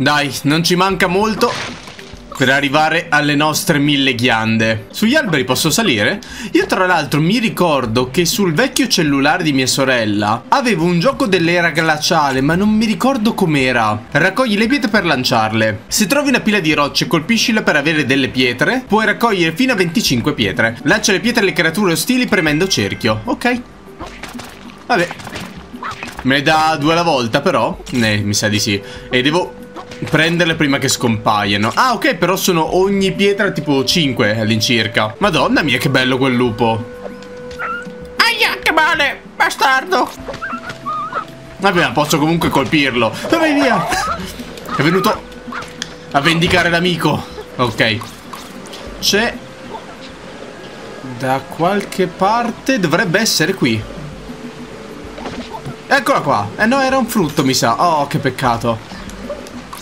Dai, non ci manca molto per arrivare alle nostre 1000 ghiande. Sugli alberi posso salire? Io tra l'altro mi ricordo che sul vecchio cellulare di mia sorella avevo un gioco dell'era glaciale, ma non mi ricordo com'era. Raccogli le pietre per lanciarle. Se trovi una pila di rocce, colpiscila per avere delle pietre. Puoi raccogliere fino a 25 pietre. Lancia le pietre alle creature ostili premendo cerchio. Ok. Vabbè. Me ne dà due alla volta però? Mi sa di sì. E devo prenderle prima che scompaiano. Ah ok, però sono ogni pietra tipo 5 all'incirca. Madonna mia che bello quel lupo. Aia che male, bastardo. Vabbè, ma posso comunque colpirlo. Vai via. È venuto a vendicare l'amico. Ok. C'è da qualche parte. Dovrebbe essere qui. Eccola qua. Eh no, era un frutto mi sa. Oh che peccato.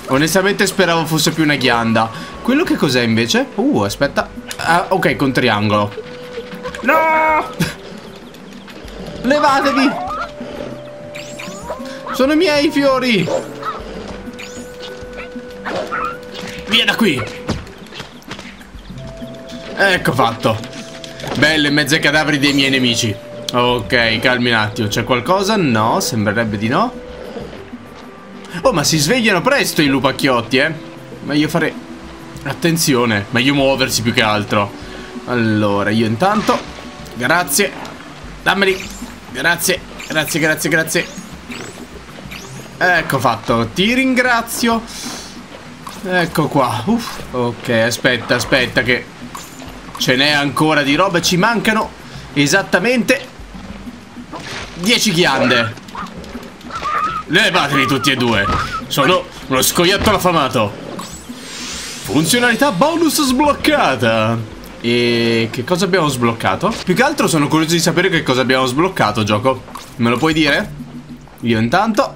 Onestamente speravo fosse più una ghianda. Quello che cos'è invece? Aspetta. Ah, ok, con triangolo. No! Levatevi! Sono i miei fiori! Via da qui! Ecco fatto. Bello, in mezzo ai cadaveri dei miei nemici. Ok, calmi un attimo. C'è qualcosa? No, sembrerebbe di no. Oh, ma si svegliano presto i lupacchiotti, eh? Meglio fare attenzione. Meglio muoversi più che altro. Allora, io intanto. Grazie. Dammeli. Grazie, grazie, grazie, grazie. Ecco fatto. Ti ringrazio. Ecco qua. Ok, aspetta, aspetta che ce n'è ancora di roba. Ci mancano esattamente 10 ghiande. Levatevi tutti e due. Sono uno scoiattolo affamato. Funzionalità bonus sbloccata. E che cosa abbiamo sbloccato? Più che altro sono curioso di sapere che cosa abbiamo sbloccato, gioco. Me lo puoi dire? Io intanto.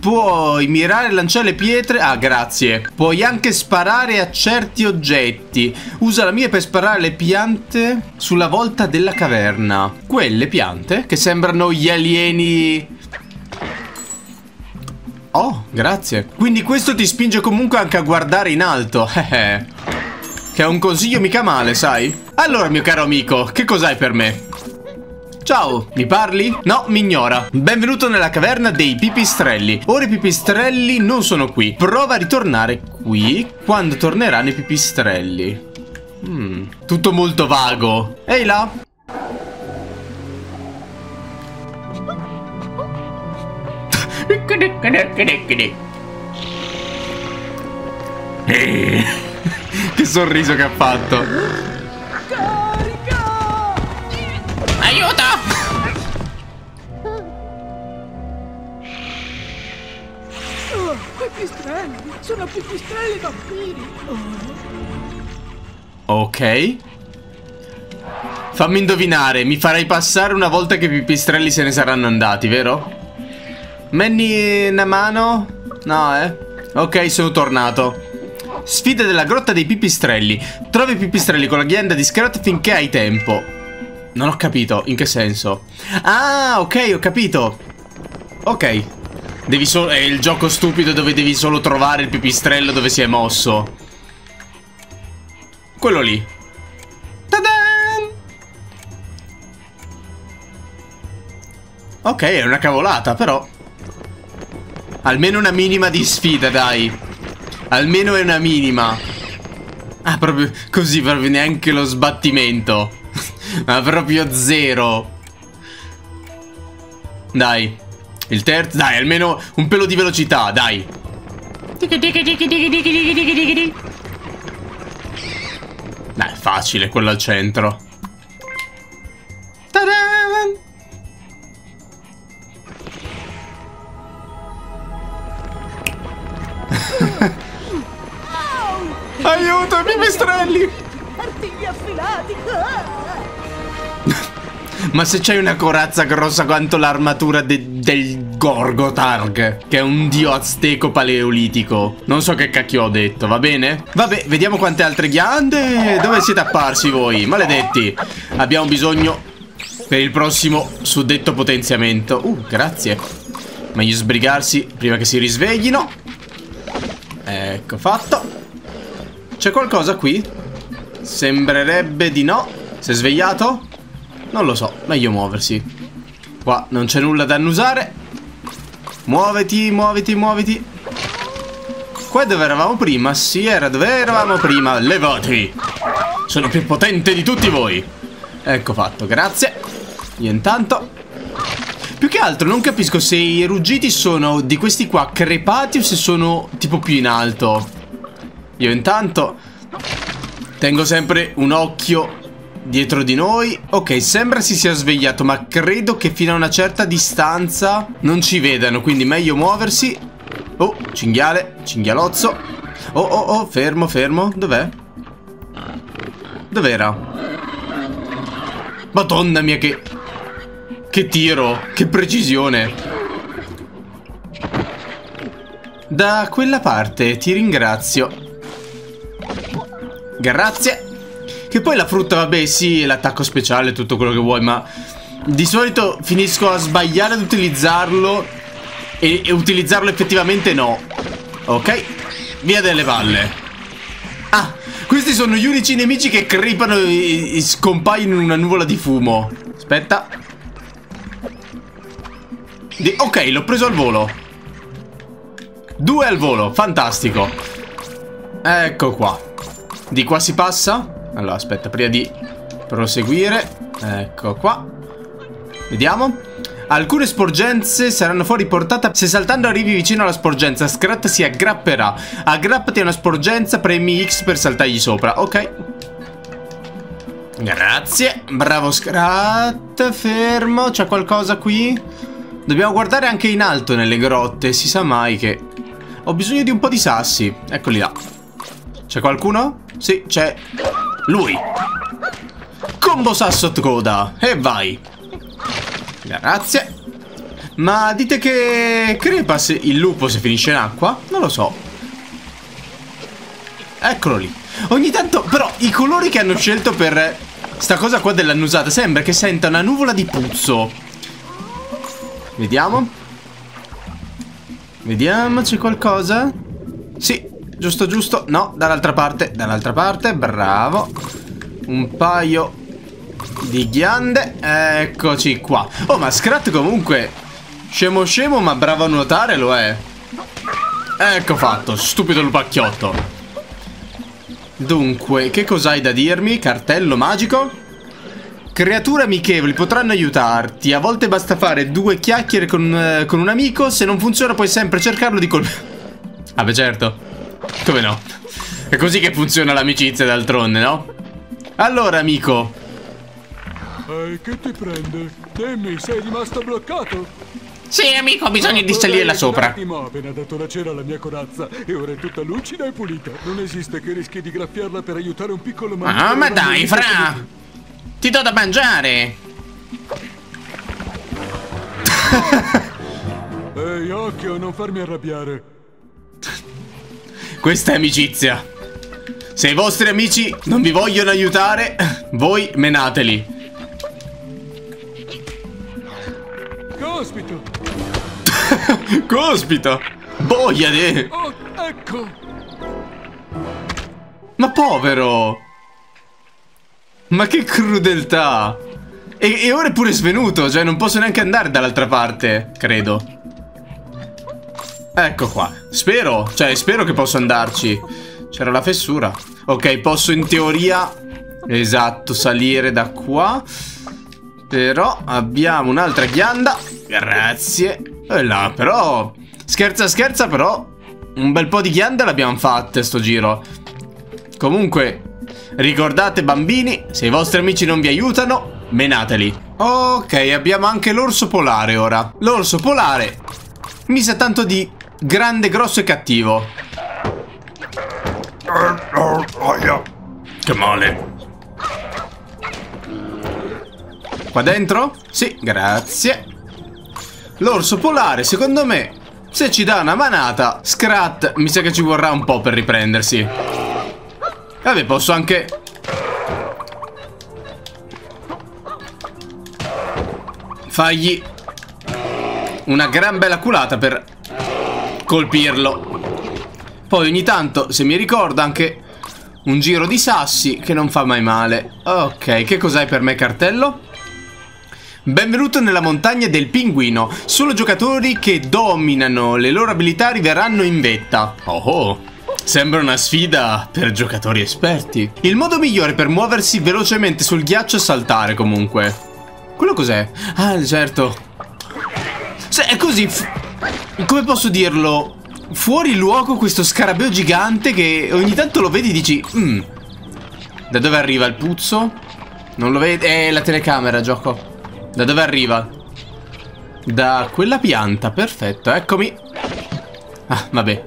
Puoi mirare e lanciare le pietre. Ah, grazie. Puoi anche sparare a certi oggetti. Usa la mia per sparare le piante sulla volta della caverna. Quelle piante che sembrano gli alieni. Oh, grazie. Quindi questo ti spinge comunque anche a guardare in alto. Che è un consiglio mica male, sai? Allora, mio caro amico, che cos'hai per me? Ciao, mi parli? No, mi ignora. Benvenuto nella caverna dei pipistrelli. Ora i pipistrelli non sono qui. Prova a ritornare qui quando torneranno i pipistrelli. Tutto molto vago. Ehi là. Che sorriso che ha fatto. Aiuto. Oh, quei pipistrelli sono pipistrelli vampiri. Ok. Fammi indovinare. Mi farai passare una volta che i pipistrelli se ne saranno andati, vero? Manny una mano? No, eh. Ok, sono tornato. Sfida della grotta dei pipistrelli. Trovi i pipistrelli con la ghianda di Scrat finché hai tempo. Non ho capito, in che senso? Ah, ok, ho capito. Ok. Devi solo... è il gioco stupido dove devi solo trovare il pipistrello dove si è mosso. Quello lì. Ta-da! Ok, è una cavolata, però... almeno una minima di sfida, dai. Almeno è una minima. Ah, proprio così, proprio neanche lo sbattimento. Ma proprio zero. Dai. Il terzo, dai, almeno un pelo di velocità, dai. Dai, è facile quello al centro. Ta-da! Aiuto, pipistrelli! Artigli affilati! Ma se c'hai una corazza grossa quanto l'armatura del Gorgotarg, che è un dio azteco paleolitico. Non so che cacchio ho detto, va bene? Vabbè, vediamo quante altre ghiande. Dove siete apparsi voi? Maledetti! Abbiamo bisogno per il prossimo suddetto potenziamento. Grazie. Meglio sbrigarsi prima che si risveglino. Ecco fatto. C'è qualcosa qui? Sembrerebbe di no. Si è svegliato? Non lo so, meglio muoversi. Qua non c'è nulla da annusare. Muoviti, muoviti, muoviti. Qua dove eravamo prima? Sì, era dove eravamo prima. Levati! Sono più potente di tutti voi. Ecco fatto, grazie. Io intanto, più che altro non capisco se i ruggiti sono di questi qua crepati o se sono tipo più in alto. Io intanto tengo sempre un occhio dietro di noi. Ok, sembra si sia svegliato, ma credo che fino a una certa distanza non ci vedano, quindi meglio muoversi. Oh, cinghiale, cinghialozzo. Oh, oh, oh, fermo, fermo. Dov'è? Dov'era? Madonna mia, che tiro, che precisione. Da quella parte, ti ringrazio. Grazie. Che poi la frutta, vabbè, sì, l'attacco speciale, tutto quello che vuoi, ma di solito finisco a sbagliare ad utilizzarlo e utilizzarlo effettivamente no. Ok, via delle palle. Ah, questi sono gli unici nemici che crepano e scompaiono in una nuvola di fumo. Aspetta. Ok, l'ho preso al volo. 2 al volo, fantastico. Ecco qua. Di qua si passa? Allora aspetta, prima di proseguire. Ecco qua. Vediamo. Alcune sporgenze saranno fuori portata. Se saltando arrivi vicino alla sporgenza, Scrat si aggrapperà. Aggrappati a una sporgenza, premi X per saltargli sopra. Ok. Grazie. Bravo Scrat. Fermo. C'è qualcosa qui? Dobbiamo guardare anche in alto nelle grotte. Si sa mai che... Ho bisogno di un po' di sassi. Eccoli là. C'è qualcuno? Sì, c'è lui. Combo sasso coda. E vai. Grazie. Ma dite che crepa se il lupo si finisce in acqua? Non lo so. Eccolo lì. Ogni tanto però i colori che hanno scelto per sta cosa qua dell'annusata sembra che senta una nuvola di puzzo. Vediamo. Vediamo, c'è qualcosa? Sì. Giusto, giusto. No, dall'altra parte. Dall'altra parte, bravo. Un paio di ghiande. Eccoci qua. Oh, ma Scrat comunque scemo scemo, ma bravo a nuotare lo è. Ecco fatto, stupido lupacchiotto. Dunque, che cos'hai da dirmi? Cartello magico. Creature amichevoli potranno aiutarti. A volte basta fare 2 chiacchiere con un amico. Se non funziona puoi sempre cercarlo di colpire. Ah beh, certo. Come no? È così che funziona l'amicizia d'altronde, no? Allora, amico. Che ti prende? Dimmi, sei rimasto bloccato? Sì, amico, ho bisogno di salire là sopra. Ho appena dato la cera alla mia corazza e ora è tutta lucida e pulita. Non esiste che rischi di graffiarla per aiutare un piccolo mago. Ah, ma dai, fra! Ti do da mangiare. Ehi, occhio, non farmi arrabbiare. Questa è amicizia. Se i vostri amici non vi vogliono aiutare, voi menateli. Cospito. Cospito. Boia di... Oh, ecco. Ma povero. Ma che crudeltà. E ora è pure svenuto. Cioè non posso neanche andare dall'altra parte, credo. Ecco qua. Spero, cioè spero che posso andarci. C'era la fessura. Ok, posso in teoria, esatto, salire da qua. Però abbiamo un'altra ghianda. Grazie. E là però, scherza scherza però, un bel po' di ghiande l'abbiamo fatte sto giro. Comunque, ricordate bambini, se i vostri amici non vi aiutano, menateli. Ok, abbiamo anche l'orso polare ora. L'orso polare mi sa tanto di grande, grosso e cattivo. Che male. Qua dentro? Sì, grazie. L'orso polare, secondo me, se ci dà una manata, Scrat mi sa che ci vorrà un po' per riprendersi. Vabbè, posso anche... fargli una gran bella culata per colpirlo. Poi ogni tanto, se mi ricordo, anche un giro di sassi che non fa mai male. Ok, che cos'hai per me, cartello? Benvenuto nella montagna del pinguino. Solo giocatori che dominano le loro abilità arriveranno in vetta. Oh oh, sembra una sfida per giocatori esperti. Il modo migliore per muoversi velocemente sul ghiaccio è saltare comunque. Quello cos'è? Ah, certo. Se è così, come posso dirlo? Fuori luogo questo scarabeo gigante che ogni tanto lo vedi e dici da dove arriva il puzzo? Non lo vedi? La telecamera, gioco. Da dove arriva? Da quella pianta, perfetto, eccomi. Ah, vabbè.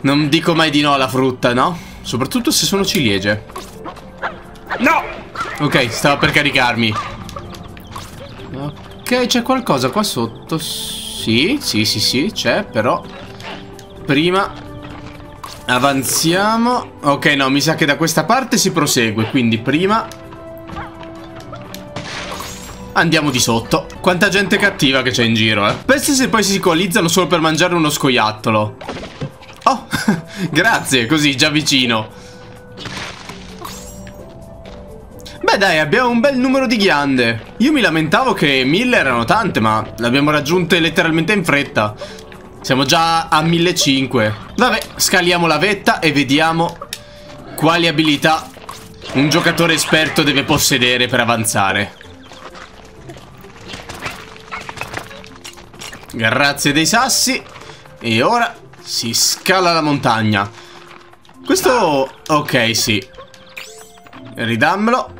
Non dico mai di no alla frutta, no? Soprattutto se sono ciliegie. No! Ok, stava per caricarmi. Ok, c'è qualcosa qua sotto. Sì, sì, sì, sì, c'è, però prima avanziamo. Ok, no, mi sa che da questa parte si prosegue, quindi prima andiamo di sotto. Quanta gente cattiva che c'è in giro, eh. Pensa se poi si coalizzano solo per mangiare uno scoiattolo. Oh, grazie, così, già vicino. Beh dai, abbiamo un bel numero di ghiande. Io mi lamentavo che 1000 erano tante, ma le abbiamo raggiunte letteralmente in fretta. Siamo già a 1500. Vabbè, scaliamo la vetta e vediamo quali abilità un giocatore esperto deve possedere per avanzare. Grazie dei sassi. E ora si scala la montagna. Questo... ok, sì. Ridammelo.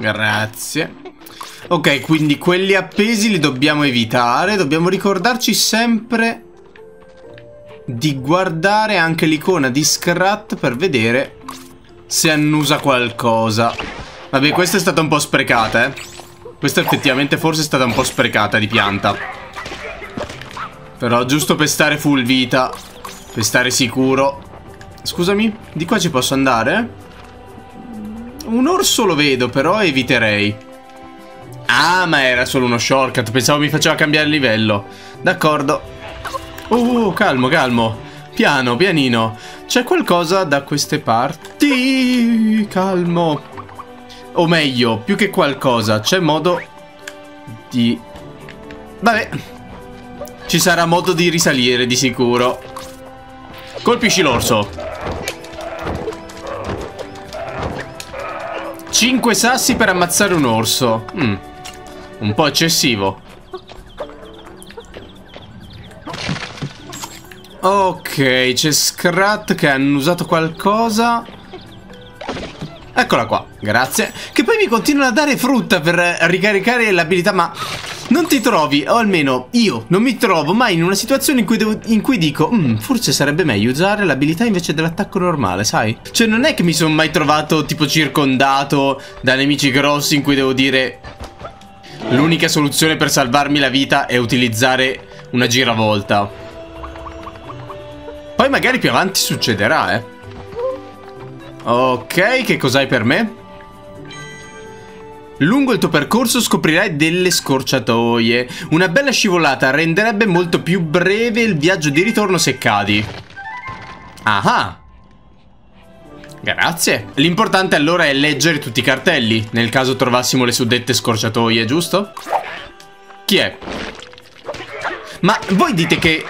Grazie. Ok, quindi quelli appesi li dobbiamo evitare. Dobbiamo ricordarci sempre di guardare anche l'icona di Scrat per vedere se annusa qualcosa. Vabbè, questa è stata un po' sprecata, eh. Questa effettivamente forse è stata un po' sprecata di pianta. Però giusto per stare full vita, per stare sicuro. Scusami, di qua ci posso andare? Un orso lo vedo, però eviterei. Ah, ma era solo uno shortcut, pensavo mi faceva cambiare livello. D'accordo. Oh, calmo, calmo. Piano, pianino. C'è qualcosa da queste parti? Calmo. O meglio, più che qualcosa, c'è modo di... vabbè. Ci sarà modo di risalire di sicuro. Colpisci l'orso. 5 sassi per ammazzare un orso. Un po' eccessivo. Ok, c'è Scrat che ha annusato qualcosa. Eccola qua, grazie. Che poi mi continuano a dare frutta per ricaricare l'abilità, ma... non ti trovi, o almeno io non mi trovo mai in una situazione in cui dico forse sarebbe meglio usare l'abilità invece dell'attacco normale, sai? Cioè non è che mi sono mai trovato tipo circondato da nemici grossi in cui devo dire l'unica soluzione per salvarmi la vita è utilizzare una giravolta. Poi magari più avanti succederà, eh. Ok, che cos'hai per me? Lungo il tuo percorso scoprirai delle scorciatoie. Una bella scivolata renderebbe molto più breve il viaggio di ritorno se cadi. Ah, grazie. L'importante allora è leggere tutti i cartelli, nel caso trovassimo le suddette scorciatoie, giusto? Chi è? Ma voi dite che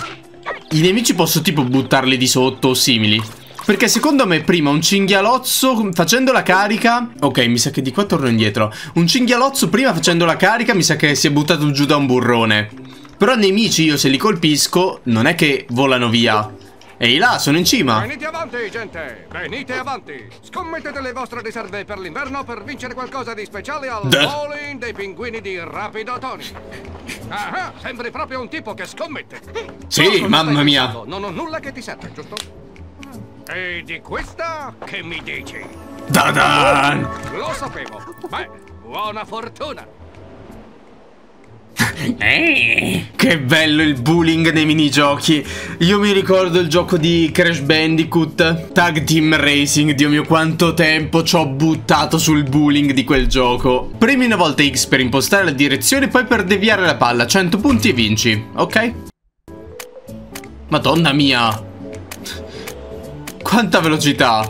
i nemici posso tipo buttarli di sotto o simili? Perché secondo me prima un cinghialozzo facendo la carica... ok, mi sa che di qua torno indietro. Un cinghialozzo prima facendo la carica mi sa che si è buttato giù da un burrone. Però nemici io se li colpisco non è che volano via. Ehi là, sono in cima. Venite avanti, gente. Venite avanti. Scommettete le vostre riserve per l'inverno per vincere qualcosa di speciale al bowling dei pinguini di Rapido Tony. Ah, sembri proprio un tipo che scommette. Sì, mamma mia. Non ho nulla che ti serve, giusto? E di questa che mi dici? Ta-dan! Lo sapevo. Beh, buona fortuna. Che bello il bullying nei minigiochi. Io mi ricordo il gioco di Crash Bandicoot Tag Team Racing. Dio mio, quanto tempo ci ho buttato sul bullying di quel gioco. Premi una volta X per impostare la direzione, poi per deviare la palla. 100 punti e vinci, ok? Madonna mia. Quanta velocità!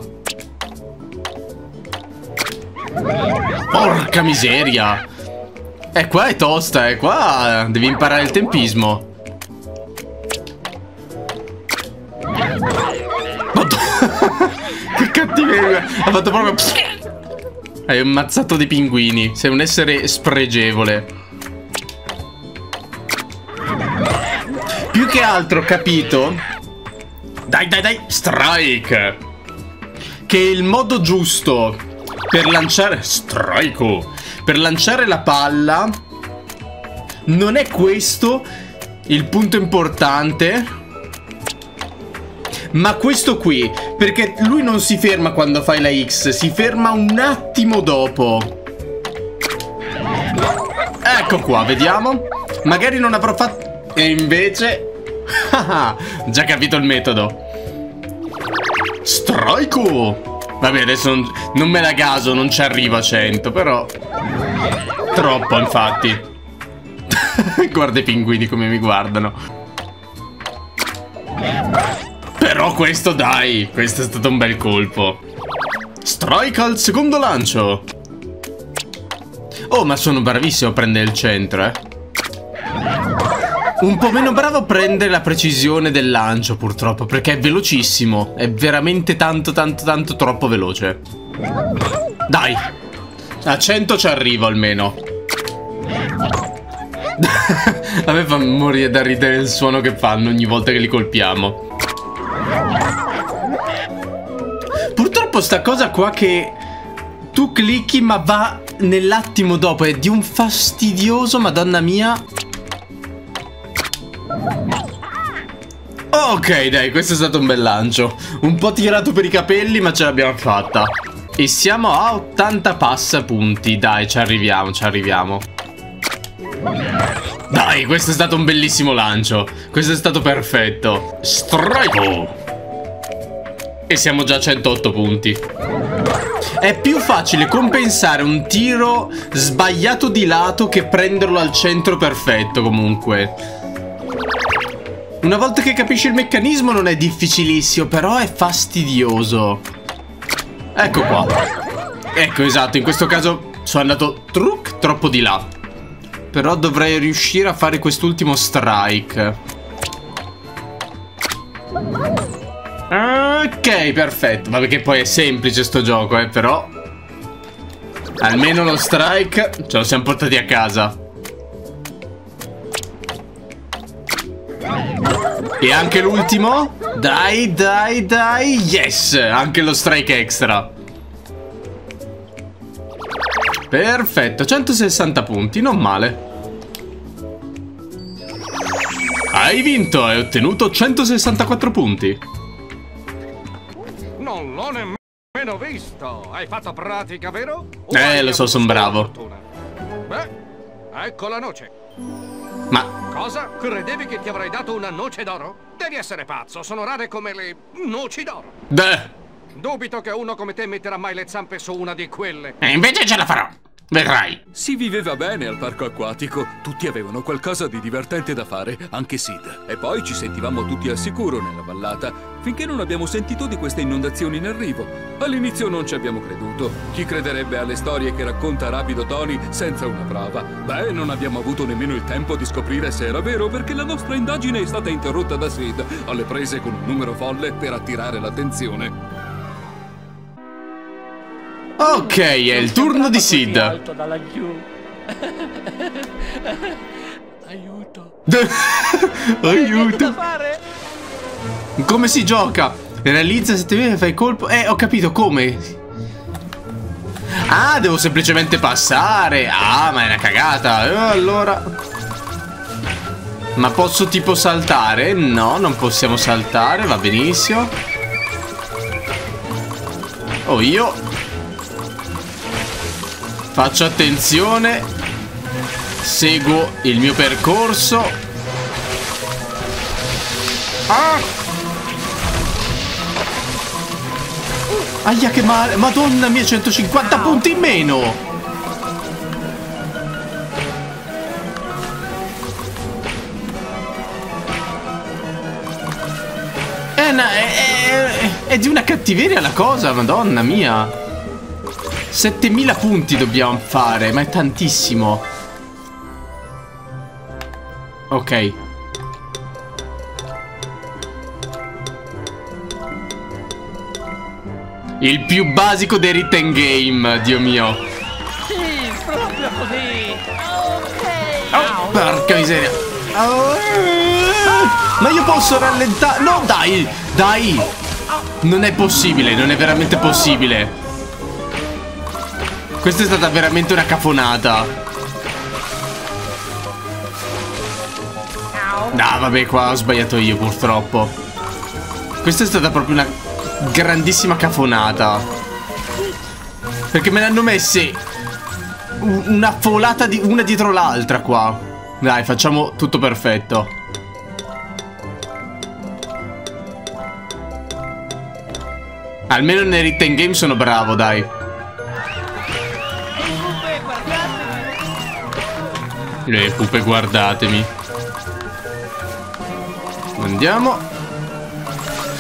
Porca miseria! Qua è tosta, qua devi imparare il tempismo. Che cattiveria! Ha fatto proprio... Hai ammazzato dei pinguini. Sei un essere spregevole. Più che altro ho capito, dai, strike, che il modo giusto per lanciare la palla non è questo il punto importante, ma questo qui, perché lui non si ferma quando fai la X, si ferma un attimo dopo. Ecco qua, vediamo. Magari non avrò fatto... E invece... Già capito il metodo. Strike! Vabbè, adesso non me la caso, non ci arrivo a 100, però... Troppo, infatti. Guarda i pinguini come mi guardano. Però questo, dai! Questo è stato un bel colpo. Strike al secondo lancio! Oh, ma sono bravissimo a prendere il centro, eh. Un po' meno bravo a prendere la precisione del lancio, purtroppo, perché è velocissimo. È veramente tanto troppo veloce. Dai! A 100 ci arrivo almeno. A me fa morire da ridere il suono che fanno ogni volta che li colpiamo. Purtroppo sta cosa qua che tu clicchi ma va nell'attimo dopo. È di un fastidioso, madonna mia. Ok, dai, questo è stato un bel lancio. Un po' tirato per i capelli, ma ce l'abbiamo fatta. E siamo a 80 passapunti. Dai, ci arriviamo, ci arriviamo. Dai, questo è stato un bellissimo lancio. Questo è stato perfetto. Strike! E siamo già a 108 punti. È più facile compensare un tiro sbagliato di lato che prenderlo al centro perfetto, comunque. Una volta che capisci il meccanismo non è difficilissimo, però è fastidioso. Ecco qua. Ecco, esatto, in questo caso sono andato troppo di là. Però dovrei riuscire a fare quest'ultimo strike. Ok, perfetto. Vabbè che poi è semplice sto gioco, però. Almeno lo strike ce lo siamo portati a casa. E anche l'ultimo. Dai. Yes. Anche lo strike extra. Perfetto. 160 punti. Non male. Hai vinto. Hai ottenuto 164 punti. Non l'ho nemmeno visto. Hai fatto pratica, vero? Lo so, sono bravo. Beh, ecco la noce. Ma... Cosa? Credevi che ti avrei dato una noce d'oro? Devi essere pazzo, sono rare come le noci d'oro. Beh, dubito che uno come te metterà mai le zampe su una di quelle. E invece ce la farò, vedrai. Si viveva bene al parco acquatico. Tutti avevano qualcosa di divertente da fare, anche Sid. E poi ci sentivamo tutti al sicuro nella vallata, finché non abbiamo sentito di queste inondazioni in arrivo. All'inizio non ci abbiamo creduto. Chi crederebbe alle storie che racconta Rapido Tony senza una prova? Beh, non abbiamo avuto nemmeno il tempo di scoprire se era vero, perché la nostra indagine è stata interrotta da Sid, alle prese con un numero folle per attirare l'attenzione. Ok, è il turno di Sid. Alto da laggiù. Aiuto. Aiuto. Come si gioca? Realizza se ti fai colpo. Ho capito come. Ah, devo semplicemente passare. Ah, ma è una cagata. Allora. Ma posso tipo saltare? No, non possiamo saltare. Va benissimo. Oh, io faccio attenzione. Seguo il mio percorso. Ah! Aia che male, madonna mia, 150 punti in meno. È di una cattiveria la cosa, madonna mia. 7000 punti dobbiamo fare, ma è tantissimo. Ok. Il più basico dei Ritten Game, Dio mio. Sì, proprio così. Okay. Oh, porca miseria. Ma io posso rallentare? No, dai, dai. Non è possibile, non è veramente possibile. Questa è stata veramente una cafonata. No, vabbè, qua ho sbagliato io purtroppo. Questa è stata proprio una grandissima cafonata, perché me l'hanno messe una folata di una dietro l'altra qua. Dai, facciamo tutto perfetto. Almeno nei Ritten Game sono bravo, dai. Le pupe guardatemi. Andiamo.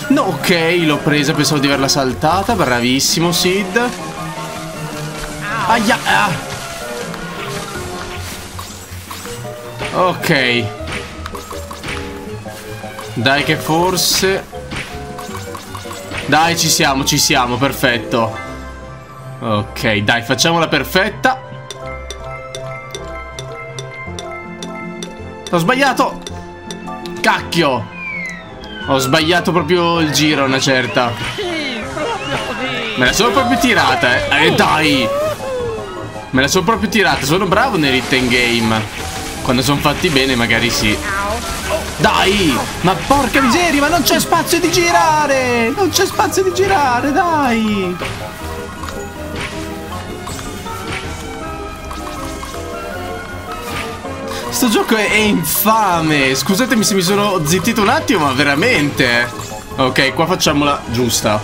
No, ok, l'ho presa, pensavo di averla saltata. Bravissimo, Sid. Aia. Ok. Dai che forse. Dai, ci siamo, perfetto. Ok, dai, facciamola perfetta. Ho sbagliato. Cacchio. Ho sbagliato proprio il giro, una certa. Me la sono proprio tirata, eh. Dai. Me la sono proprio tirata. Sono bravo nei Ritten Game. Quando sono fatti bene, magari sì. Dai. Ma porca miseria, ma non c'è spazio di girare. Non c'è spazio di girare, dai. Questo gioco è infame. Scusatemi se mi sono zittito un attimo, ma veramente. Ok, qua facciamola giusta.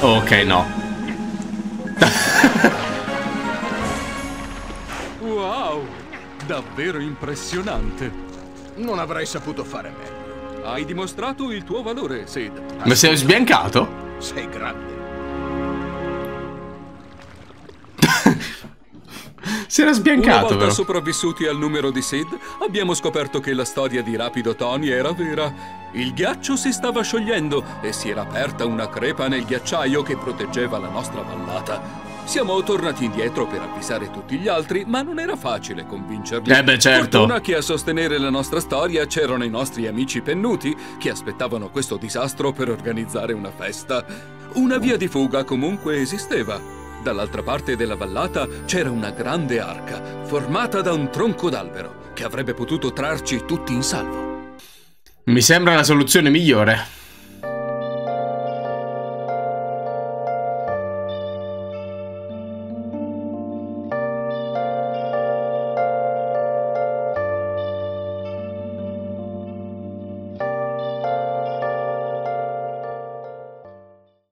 Ok, no. Wow, davvero impressionante. Non avrei saputo fare meglio. Hai dimostrato il tuo valore, Sid. Ma sei sbiancato? Sei grande. Si era sbiancato. Una volta sopravvissuti al numero di Sid, abbiamo scoperto che la storia di Rapido Tony era vera. Il ghiaccio si stava sciogliendo e si era aperta una crepa nel ghiacciaio che proteggeva la nostra vallata. Siamo tornati indietro per avvisare tutti gli altri, ma non era facile convincerli. Eh beh, certo. Fortuna che a sostenere la nostra storia c'erano i nostri amici pennuti che aspettavano questo disastro per organizzare una festa. Una via di fuga comunque esisteva. Dall'altra parte della vallata c'era una grande arca, formata da un tronco d'albero, che avrebbe potuto trarci tutti in salvo. Mi sembra la soluzione migliore.